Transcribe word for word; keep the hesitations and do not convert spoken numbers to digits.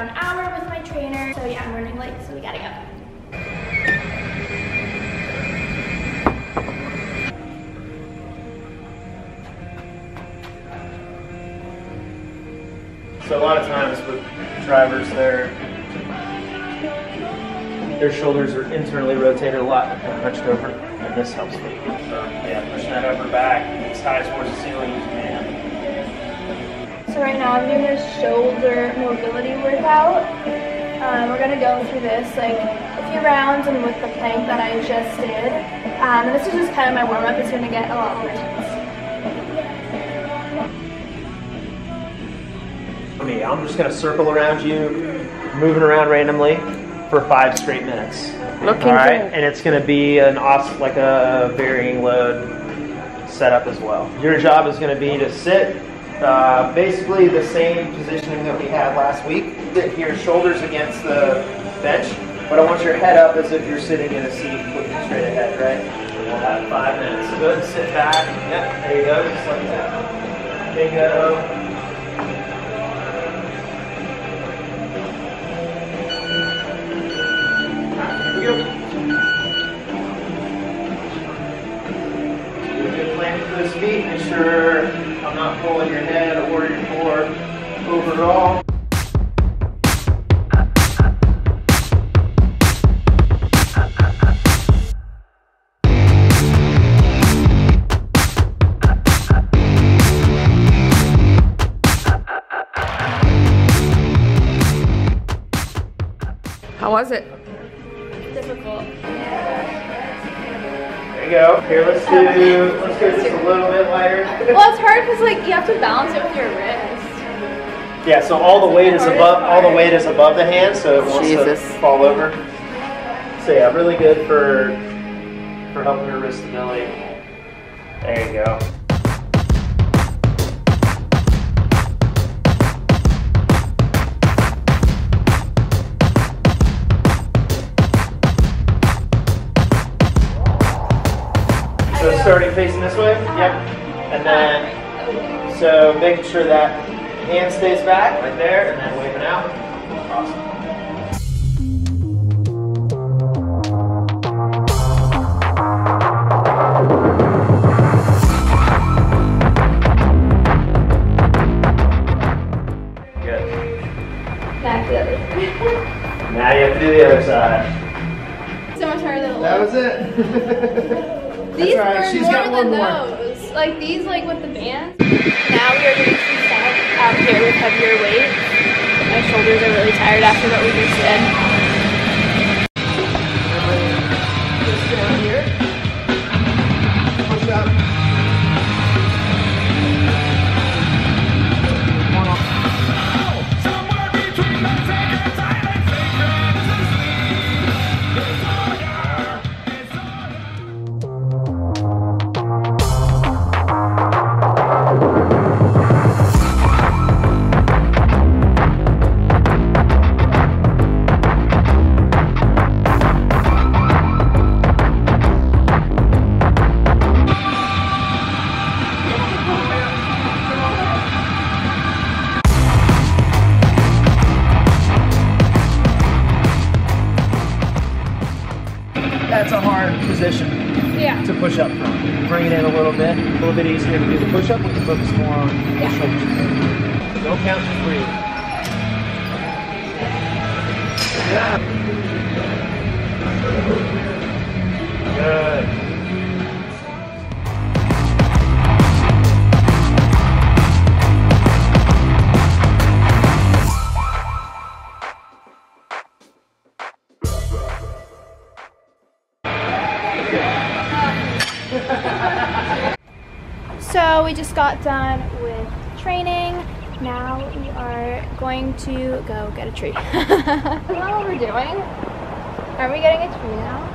about an hour with my trainer. So yeah, I'm running late, so we gotta go. So a lot of times with drivers, their their shoulders are internally rotated a lot, they're kind of hunched over, and this helps me. So yeah, pushing that upper back as high towards the ceiling as you can. So right now I'm doing this shoulder mobility workout. Um, we're gonna go through this like a few rounds and with the plank that I just did. Um, this is just kind of my warm up. It's gonna get a lot more intense. Me. I'm just going to circle around you, moving around randomly for five straight minutes. Looking all right, good. And it's going to be an awesome, like a varying load setup as well. Your job is going to be to sit, uh, basically the same positioning that we had last week. Sit here, shoulders against the bench, but I want your head up as if you're sitting in a seat, looking straight ahead, right? We'll have five minutes. Good. Sit back. Yep. There you go. Just like that. Bingo. This feet, make sure I'm not pulling your head or your core overall. How was it? Difficult. There you go. Here, let's do. It's a little bit lighter. Well, it's hard because like you have to balance it with your wrist. Yeah, so all the weight is above all the weight is above the hand, so it wants Jesus. to fall over. So yeah, really good for for helping your wrist stability. There you go. So starting facing this way, yep, and then, so making sure that hand stays back, right there, and then waving out, awesome. Good. Back to the other side. Now you have to do the other side. So much harder than it was. That was it. These That's right. were She's more got than one those. More. Like these, like with the bands. Now we are doing some sets out here with heavier weight. My shoulders are really tired after what we just did. Just down here. Push position yeah. to push up from. Bring it in a little bit, a little bit easier to do the push up, we can focus more on yeah. the shoulders. Don't count, just breathe. Yeah. Good. So we just got done with training. Now we are going to go get a treat. Is that what we're doing? Are we getting a treat now?